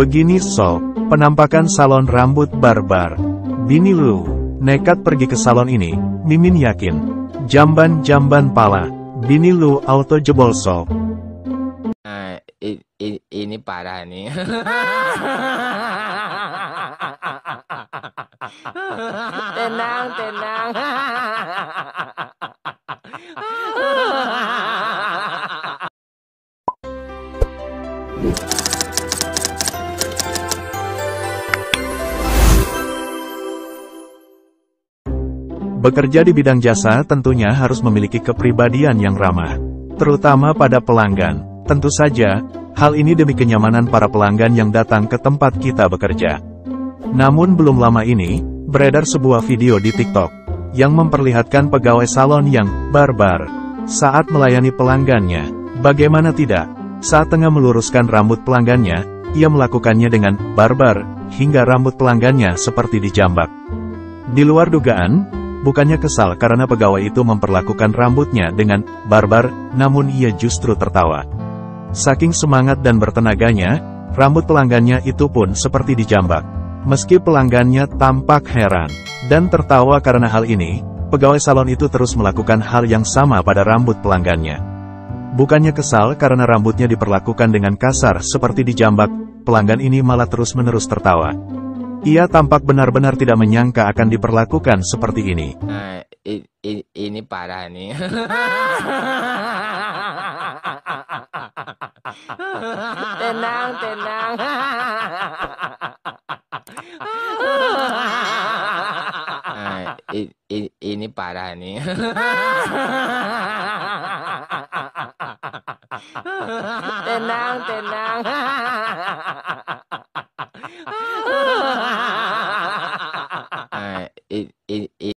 Begini sob, penampakan salon rambut Bar Bar. Bini lu, nekat pergi ke salon ini, mimin yakin. Jamban-jamban pala, bini lu auto jebol sob. Ini parah nih. Tenang, tenang. Bekerja di bidang jasa tentunya harus memiliki kepribadian yang ramah, terutama pada pelanggan. Tentu saja, hal ini demi kenyamanan para pelanggan yang datang ke tempat kita bekerja. Namun belum lama ini, beredar sebuah video di TikTok, yang memperlihatkan pegawai salon yang barbar saat melayani pelanggannya. Bagaimana tidak, saat tengah meluruskan rambut pelanggannya, ia melakukannya dengan barbar, hingga rambut pelanggannya seperti dijambak. Di luar dugaan, bukannya kesal karena pegawai itu memperlakukan rambutnya dengan barbar, namun ia justru tertawa. Saking semangat dan bertenaganya, rambut pelanggannya itu pun seperti dijambak. Meski pelanggannya tampak heran dan tertawa karena hal ini, pegawai salon itu terus melakukan hal yang sama pada rambut pelanggannya. Bukannya kesal karena rambutnya diperlakukan dengan kasar seperti dijambak, pelanggan ini malah terus-menerus tertawa. Ia tampak benar-benar tidak menyangka akan diperlakukan seperti ini. Ini parah nih. Tenang, tenang. Ini parah nih. Tenang, tenang.